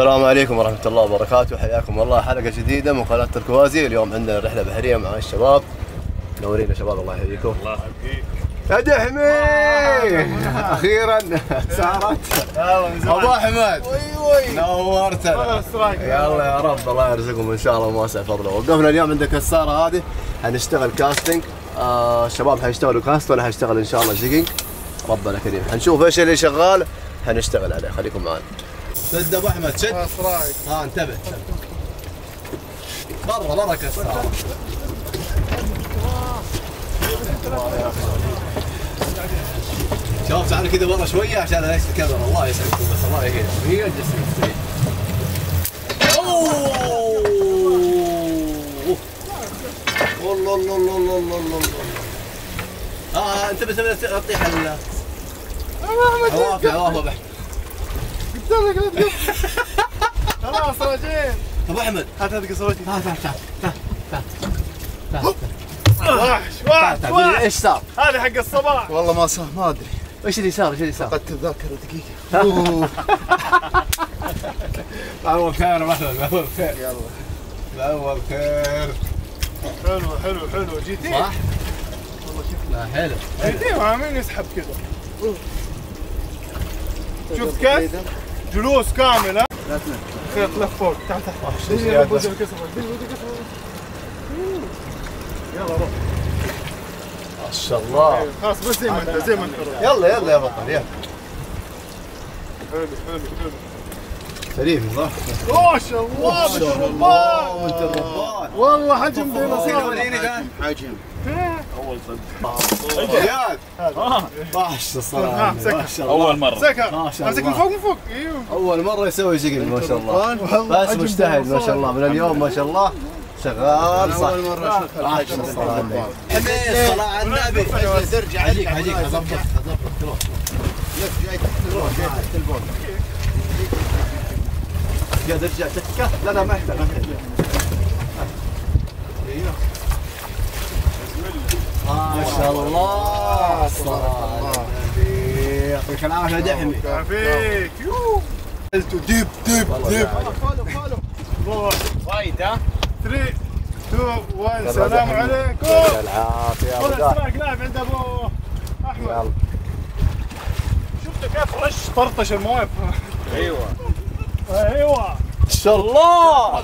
السلام عليكم ورحمة الله وبركاته، حياكم الله حلقة جديدة من قناة تركوازي. اليوم عندنا رحلة بحرية مع الشباب. نورينا شباب، الله يحييكم. الله يحييك يا دحمي، أخيرا سهرت أبو أحمد، نورتنا. يلا يا رب الله يرزقكم إن شاء الله واسع فضله. وقفنا اليوم عند كسارة، هذه حنشتغل كاستنج. الشباب حيشتغلوا كاست وأنا حيشتغل إن شاء الله جيجنج، ربنا كريم. حنشوف إيش اللي شغال حنشتغل عليه، خليكم معنا. شد ابو احمد، شد. ها انتبه، برا برا كسر. شباب تعالوا كذا برا شويه عشان انا الكاميرا. الله يسعدكم، بس الله يهديك. هي الجسم. والله الله الله الله الله الله. انتبه انتبه، تطيح ال عوافي عوافي بحت. خلاص راجعين. ابو احمد هات هذه قصرتي. تعال تعال تعال تعال تعال تعال. ايش صار؟ هذه حق الصباح. والله ما صار، ما ادري ايش اللي صار، ايش اللي صار؟ فقدت الذاكره دقيقه. اول خير مثلا، اول خير. يلا اول خير. حلو حلو حلو جي تي. صح؟ والله شكلها حلو. جي تي وعاملين يسحب كذا. شفت كيف؟ جلوس كامل. ها؟ لا تنام. خيط لف فوق، تعال تحت. يلا روح. ما شاء الله. خلاص بس زي ما انت، زي ما انت. يلا يلا يا بطل، يلا. حلو حلو حلو. سليم والله. ما شاء الله، انت الربان. انت الربان. والله حجم زي ما صار. وريني كان. حجم. اول صدق اياد طاحش الصراحه، ما شاء الله. اول مره سكر، امسك من فوق من فوق. ايوه اول مره يسوي شكل، ما شاء الله. بس مجتهد ما شاء الله من اليوم، ما شاء الله شغال صح. اول مره اشوف طاحش الصراحه. حميد صلاه على النبي، ترجع عليك حجيك. اضبط اضبط، تروح لف جاي تحت، تروح جاي تحت البول قاعد ارجع تكه. لا لا ما يحتاج. ايوه ما شاء الله الصراحه. يعطيك العافيه يا دحمي. يعافيك. يوووو ديب ديب ديب. فولو فولو روح وايد. ها 3 2 1 السلام عليكم. يعطيك العافيه. خذ السباق لاعب عند ابو احمد. يلا شفته كيف رش طرطش المواقف. ايوه ايوه ان شاء الله.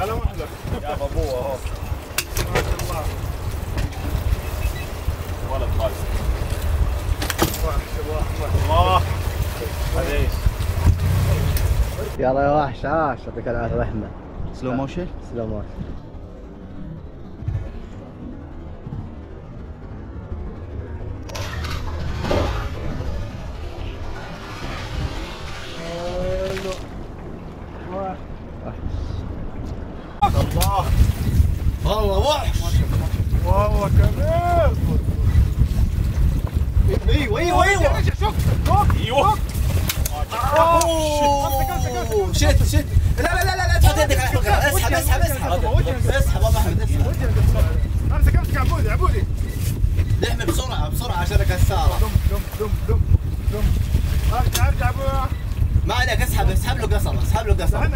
على واحده يا ابوه اهو. ما شاء الله ولد خالص. الله عليك. يلا يا وحش، عاش. يعطيك العافيه رحمه. سلو موشن سلو موشن. الله والله وحش، والله كبير. ايوه ايوه ايوه شوف ايوه. اوه شيت شيت. لا لا لا لا تحط يدك على الحلقه. اسحب اسحب اسحب اسحب ابو احمد، اسحب. امسك امسك عبودي عبودي. دحمي بسرعه بسرعه عشان الكساره. دم دم دم دم. ارجع ارجع ابويا. ما عليك، اسحب اسحب له قصر، اسحب له قصر. لا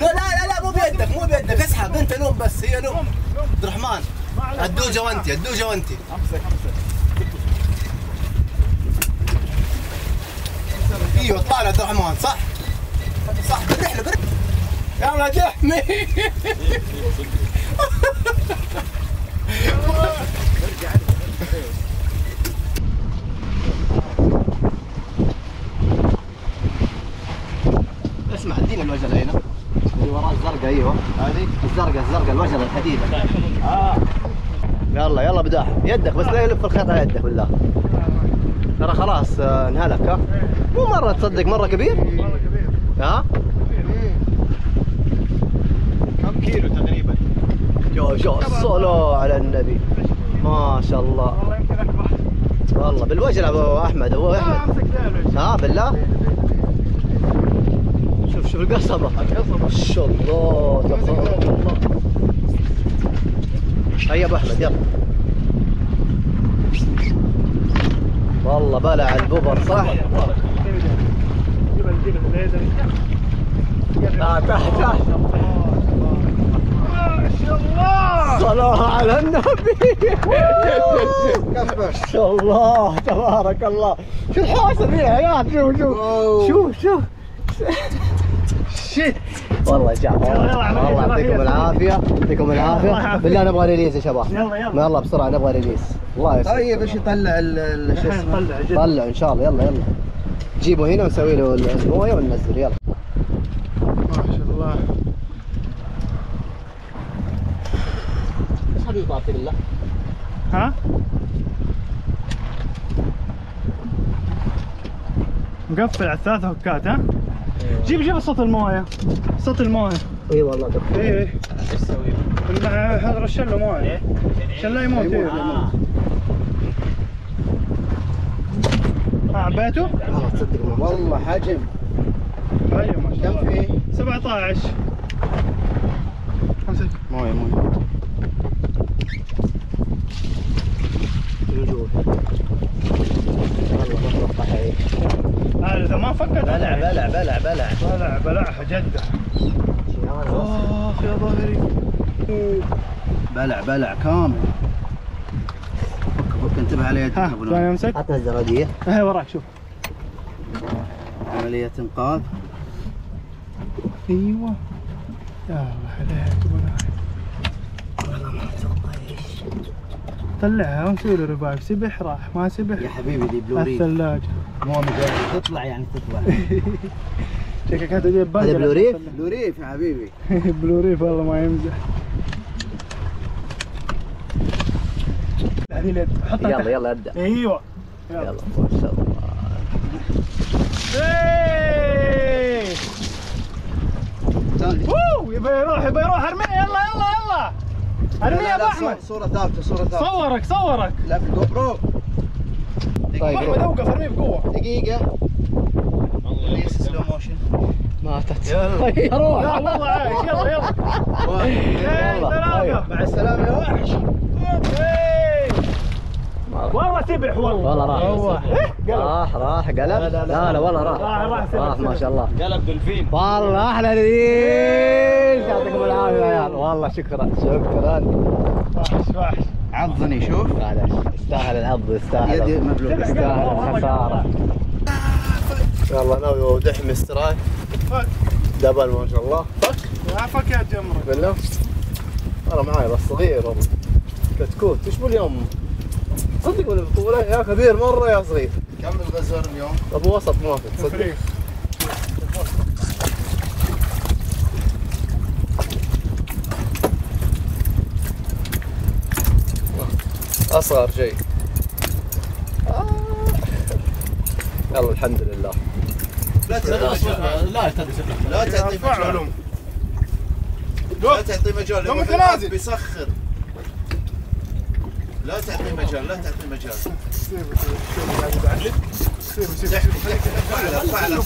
لا لا مو بيدك مو بيدك، اسحب انت. لوم بس، هي لوم. عبد الرحمن الدوجه وانت، الدوجه وانت. امسك امسك. ايوه طالع عبد الرحمن صح؟ صح برح له برح. يلا دحمي. اسمع ادينا الوجله هنا اللي وراه الزرقاء. ايوه هذه الزرقاء الزرقاء، الوجله الحديده. يلا يلا بداح يدك بس، لا يلف الخيط على يدك بالله. ترى خلاص انهلك. ها مو مرة تصدق، مرة كبير؟ مرة كبير. ها؟ كم كيلو تقريبا؟ جو جو الصلاة على النبي. ما شاء الله. والله يمكن أكبر. والله بالوجه أبو أحمد، أبو أحمد. أمسك ذا. ها بالله؟ شوف شوف القصبة. القصبة. ما شاء الله تبارك الله. هيا أبو أحمد يلا. والله بلع الببر صح؟ تحت تحت. ما شاء الله. صلاة على النبي. ما شاء الله تبارك الله. شو الحوسه ذي يا عيال؟ شوف شوف شوف شوف. شيت. والله جاب والله يعطيكم العافيه يعطيكم العافيه. بالله نبغى ريليز يا شباب. يلا يلا. يلا بسرعه نبغى ريليز. الله يسلمك. طيب ايش يطلع شو اسمه؟ طلع ان شاء الله. يلا يلا. جيبه هنا ونسوي له المويه وننزل. يلا. ما شاء الله. ايش حبيبي تعطي بالله؟ ها؟ مقفل على الثلاث هوكات ها؟ جيب جيب صوت المويه صوت المويه. اي والله دكتور. اي ايش تسوي؟ هذا رش له مويه عشان لا يموت. عبيته؟ اه تصدق والله حجم. ايوه ما شاء الله. كم فيه؟ 17 امسك مويه مويه. رجول والله مطرقه حقيقي. اذا ما فكر بلع بلع بلع بلع بلع بلعها جده. اخ يا ظهري بلع بلع كامل. فك فك انتبه على يدك ابو نور. امسك حطها الزراجيه اهي وراك. شوف عمليه انقاذ. ايوه يا الله عليك ابو نور. والله ما اتوقع ايش. طلعها ونسوي له ريفايف. سبح راح ما سبح يا حبيبي. دي بلوريد الثلاجه مو مجرد تطلع يعني تطلع. شكلك هتجيب بلوريف. هذا بلوريف بلوريف يا حبيبي. بلوريف والله ما يمزح. هذه اليد حطها. يلا يلا ابدا. ايوه يلا ما شاء الله. ايه ثاني. اوه يبي يروح يبي يروح. ارميها يلا يلا يلا. ارميها يا ابو احمد. صوره ثابته صوره ثابته. صورك صورك. لا بالجو برو. طيب احمد اوقف ارميه بقوه. دقيقة والله سلو موشن ماتت. يلا روح. لا والله عايش. يلا يلا. واحد مع السلامة يا وحش. والله سبح والله. والله راح راح راح قلب. لا لا والله راح راح ما شاء الله. قلب دولفين. والله احلى ريلز. يعطيكم العافية يا عيال. والله شكرا شكرا. وحش وحش. عضني شوف. معلش يستاهل العض يستاهل. يدي مبلوله يستاهل الخساره. يلا ناوي ودحم استراي دبل ما شاء الله. فك فك يا جمره بالله. انا معاي بس صغير والله كتكوت. ايش مو اليوم تصدق ولا بطوله يا كبير مره يا صغير. كم الغزار اليوم؟ ابو وسط ما في تصدق. اصغر شيء. يلا الحمد لله. لا تعطي مجال لا تعطي مجال لا تعطي مجال. لو بيسخر لا تعطي مجال لا تعطي مجال. فعلا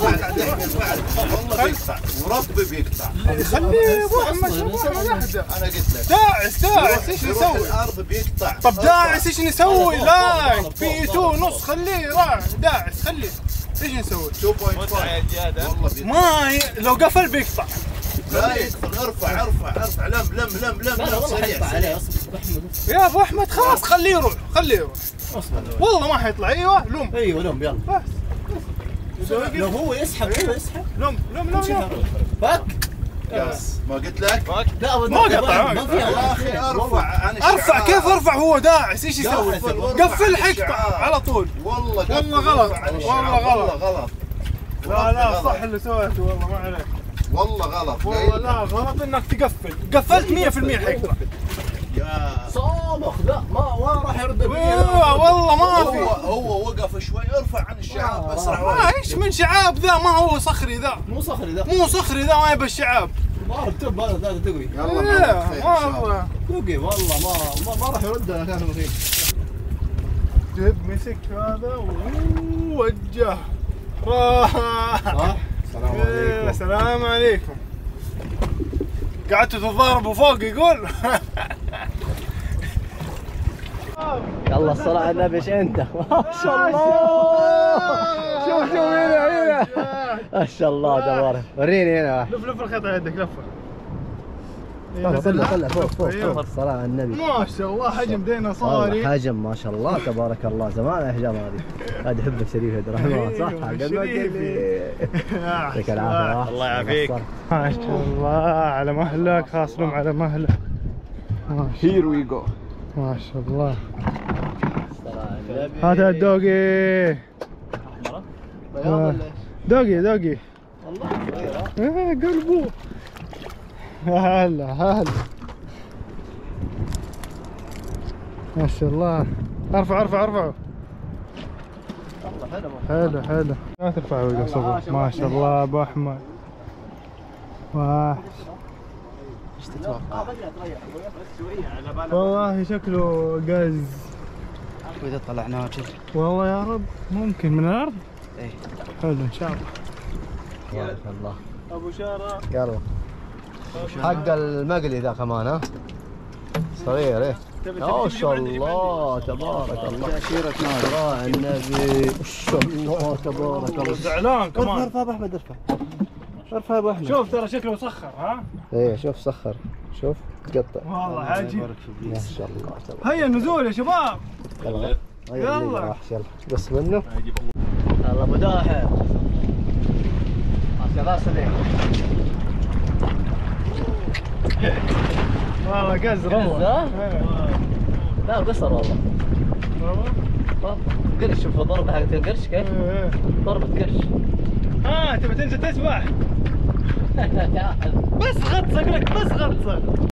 والله بيقطع وربي بيقطع. خليه يروح انا قلت لك. داعس داعس ايش نسوي؟ الارض بيقطع. طب داعس ايش نسوي؟ لا في 2 ونص خليه راح داعس خليه. ايش نسوي؟ 2.5 ما هي لو قفل بيقطع. لا يقطع. ارفع ارفع ارفع. لم لم لم لم لم سريع. يا ابو احمد خلاص خليه يروح خليه يروح. والله ما حيطلع. ايوه لم ايوه لم. يلا بس لو هو يسحب كذا يسحب. لم لم لم فك. ما قلت لك لا ما قطع. ما في يا اخي ارفع. انا ارفع كيف ارفع؟ هو داعس ايش يسوي؟ قفل حقه على طول. والله والله غلط والله غلط غلط. لا لا صح اللي سويته والله ما عليك. والله غلط والله لا غلط انك تقفل. قفلت 100% حقه. صامخ لا ما راح يرد. والله ما في. هو وقف شوي. ارفع عن الشعاب اسرع. ما ايش من شعاب ذا. ما هو صخري ذا. مو صخري ذا مو صخري ذا. ما يبى الشعاب. ما التب هذا ذا تقوي. يلا والله تقوي والله ما راح يرد. انا جيب مسك هذا ووجه راح. السلام عليكم. السلام عليكم. قعدتوا تتضاربوا فوق يقول. يلا الصلاة على النبي. ايش انت؟ ما شاء الله. شوف هنا ما شاء الله تبارك. وريني هنا واحد. لف لف الخيط يدك لفه. طلع طلع فوق فوق. الصلاة على النبي. ما شاء الله حجم ديناصوري. حجم ما شاء الله تبارك الله. زمان الاحجام هذه. هذه حبك شريف يا درهم صح؟ يعطيك العافية. الله يعافيك. ما شاء الله على مهلك خاصلهم على مهلك. هير وي جو. ما شاء الله. هذا الدوقي احمر بياض ولا ايش؟ دوقي دوقي والله صغيره قلبه. هلا هلا ما شاء الله. ارفع ارفع ارفعوا. والله حلو حلو حلو. لا ترفعوا يا صبر. ما شاء الله ابو احمد. واحد ايش تتوقع؟ والله شكله قز. واذا طلعناه كذا والله يا رب ممكن من الارض. ايه حلو ان شاء الله. ما شاء الله ابو شارع. يلا حق المقلي ذا كمان. ها صغير. ايه ما شاء الله تبارك الله. عشيرة صلاة على النبي. ما شاء الله تبارك الله. زعلان كمان. ارفع ابو احمد ارفع ارفع يا ابو احمد. شوف ترى شكله مسخر. ها ايه شوف سخر. شوف تقطع والله عجيب ما شاء الله تبارك. هيا النزول يا شباب. يلا يلا قص منه. يلا ابو داحم عشان راس العين. والله قز والله. لا قصر والله قرش. شوف ضربه حقت القرش كيف ضربه قرش. تبي تنزل تسبح بس غطسك لك بس غطسك.